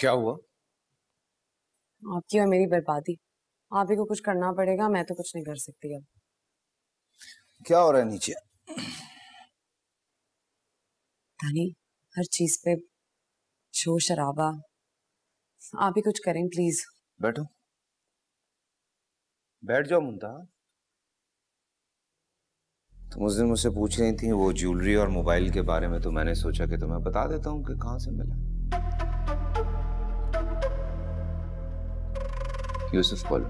क्या हुआ? आपकी और मेरी बर्बादी। आप ही को कुछ करना पड़ेगा, मैं तो कुछ नहीं कर सकती। अब क्या हो रहा है नीचे? नहीं, हर चीज पे शोर शराबा। आप ही कुछ करें प्लीज। बैठो, बैठ जाओ मुंता। तुम उस दिन मुझसे पूछ रही थी वो ज्वेलरी और मोबाइल के बारे में, तो मैंने सोचा कि तुम्हें बता देता हूं कि कहां से मिला। यूसुफ कॉल,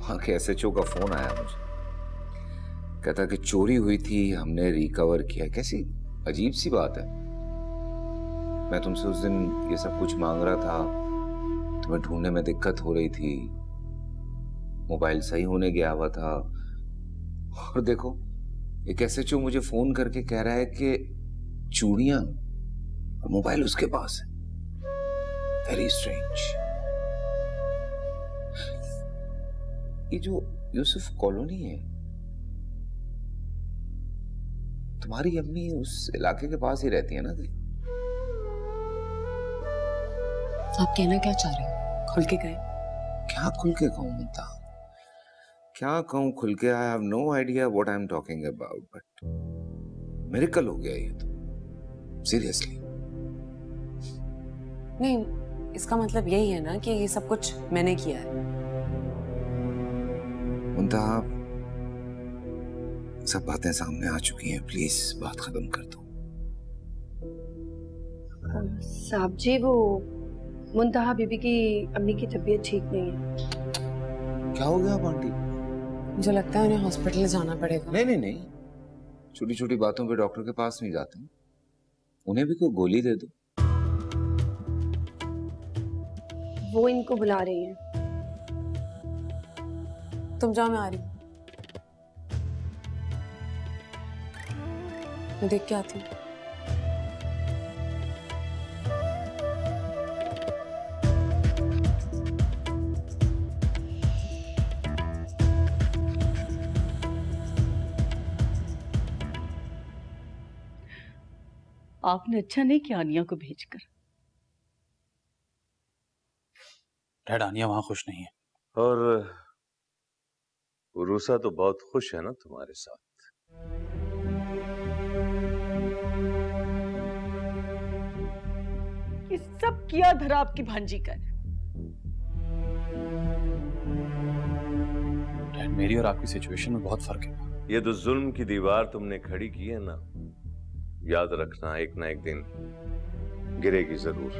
वहां के SHO का फोन आया मुझे, कहता कि चोरी हुई थी, हमने रिकवर किया। कैसी अजीब सी बात है। मैं तुमसे उस दिन ये सब कुछ मांग रहा था, तुम्हें ढूंढने में दिक्कत हो रही थी, मोबाइल सही होने गया हुआ था, और देखो एक SHO मुझे फोन करके कह रहा है कि चूड़ियां और मोबाइल उसके पास है। Very strange. ये जो यूसुफ कॉलोनी है, तुम्हारी अम्मी उस इलाके के पास ही रहती है ना? आप कहना क्या चाह रहे हो? खुल के कहें। क्या खुल के कहूं मुंता, क्या कहूं खुल के? I have no idea what I am talking about, but miracle हो गया ये तो, सीरियसली। नहीं, इसका मतलब यही है ना कि ये सब कुछ मैंने किया है। मुंता, सब बातें सामने आ चुकी हैं, प्लीज बात खत्म कर दो। साहब जी, वो मुंतहा बीबी की अम्मी की तबीयत ठीक नहीं है। क्या हो गया आंटी? मुझे लगता है उन्हें हॉस्पिटल जाना पड़ेगा। नहीं नहीं नहीं, छोटी छोटी बातों पे डॉक्टर के पास नहीं जाते, उन्हें भी कोई गोली दे दो। वो इनको बुला रही है। तुम जाओ, मैं आ रही हूँ, मैं देख के आती हूँ। आपने अच्छा नहीं किया आनिया को भेजकर। डैड, आनिया वहां खुश नहीं है। और रूसा तो बहुत खुश है ना तुम्हारे साथ। सब किया धरा आपकी भांजी का है। डैड, मेरी और आपकी सिचुएशन में बहुत फर्क है। ये तो जुल्म की दीवार तुमने खड़ी की है ना, याद रखना एक ना एक दिन गिरेगी जरूर।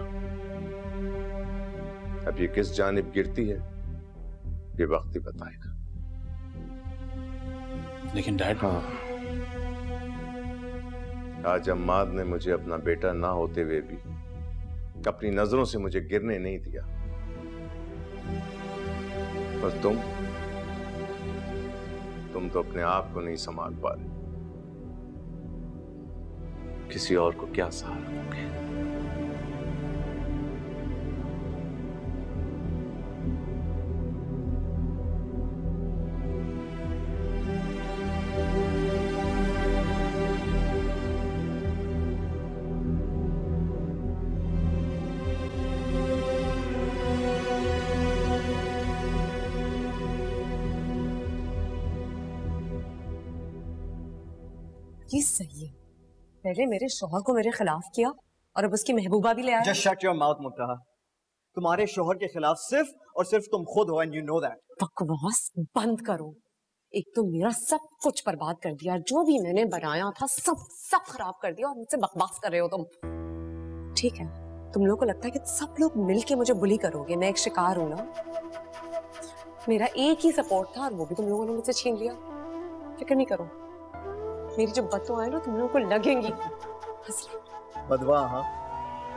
अब ये किस जानिब गिरती है ये वक्त ही बताएगा। लेकिन डैड, हाँ, आज अम्माद ने मुझे अपना बेटा ना होते हुए भी अपनी नजरों से मुझे गिरने नहीं दिया, पर तुम तो अपने आप को नहीं संभाल पा रहे। किसी और को क्या सहारा दोगे? ये सही है, पहले मेरे शोहर को मेरे खिलाफ किया और अब उसकी महबूबा भी ले आया। Just shut your mouth, मुंतहा। तुम्हारे शोहर के खिलाफ सिर्फ और सिर्फ तुम खुद हो, and you know that। बकवास बंद करो। एक तो मेरा सब कुछ बर्बाद कर दिया, जो भी मैंने बनाया था सब खराब कर दिया, और मुझसे बकवास कर रहे हो तुम। ठीक है, तुम लोगों को लगता है कि सब लोग मिल के मुझे बुली करोगे, मैं एक शिकार हूं ना। मेरा एक ही सपोर्ट था और वो भी तुम लोगों ने मुझसे छीन लिया। फिक्र नहीं करो, मेरी जो बदवा है ना तुम लोगों को लगेंगी। बदवा? हाँ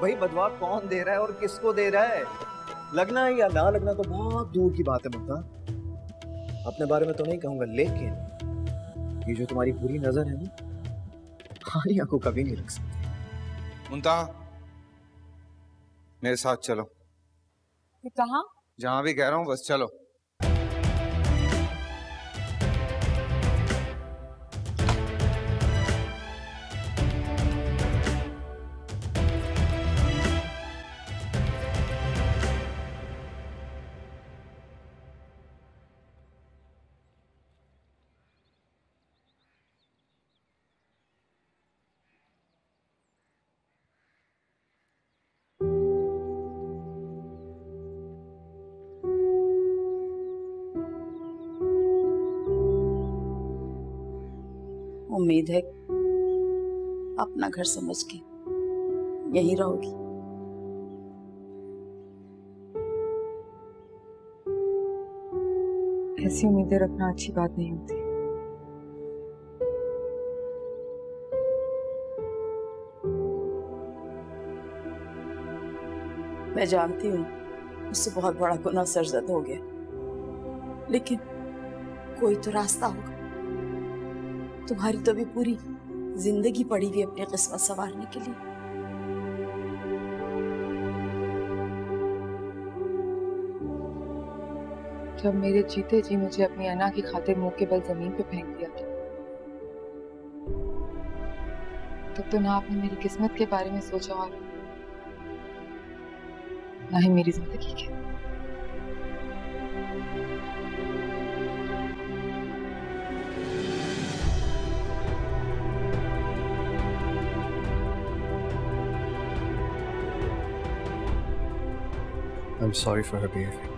भाई, बदवा कौन दे रहा है और किसको दे रहा है? लगना या ना लगना तो बहुत दूर की बात है मुंता, अपने बारे में तो नहीं कहूंगा, लेकिन ये जो तुम्हारी बुरी नजर है ना, आनिया को कभी नहीं लग सकती। मुंता, मेरे साथ चलो। कहाँ? जहां भी कह रहा हूँ, बस चलो। उम्मीद है अपना घर समझ के यहीं रहोगी। ऐसी उम्मीदें रखना अच्छी बात नहीं होती। मैं जानती हूँ उससे बहुत बड़ा गुनाह सरजद हो गया, लेकिन कोई तो रास्ता होगा। तुम्हारी तो भी पूरी जिंदगी पड़ी हुई अपनी किस्मत संवारने के लिए। जब मेरे जीते जी मुझे अपनी अना की खातिर मुंह के बल जमीन पे फेंक दिया था, तब तो ना आपने मेरी किस्मत के बारे में सोचा और ना ही मेरी जिंदगी के। I'm sorry for her behavior.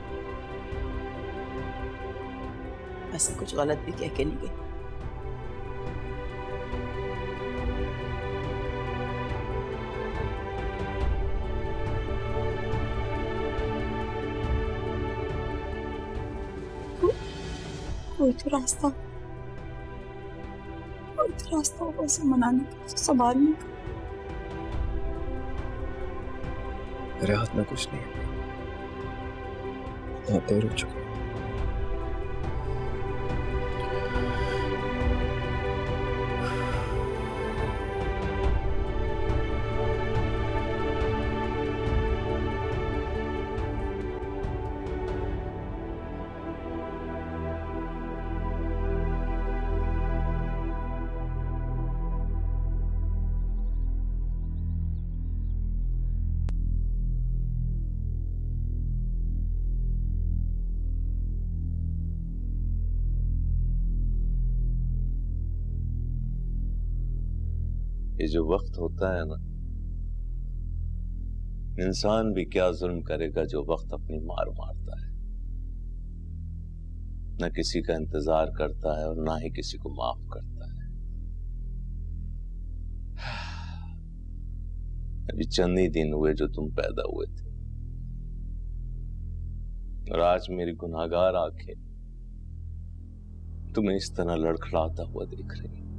ऐसा कुछ गलत भी कह के नहीं गई। कोई तो रास्ता, कोई तो रास्ता होगा उसे मनाने का, संभालने का। मेरे हाथ में कुछ नहीं है, मैं देर हो चुकी हूँ। ये जो वक्त होता है ना, इंसान भी क्या जुल्म करेगा जो वक्त अपनी मार मारता है। ना किसी का इंतजार करता है और ना ही किसी को माफ करता है। अभी चंद ही दिन हुए जो तुम पैदा हुए थे, और आज मेरी गुनहगार आंखें तुम्हें इस तरह लड़खड़ाता हुआ देख रही है।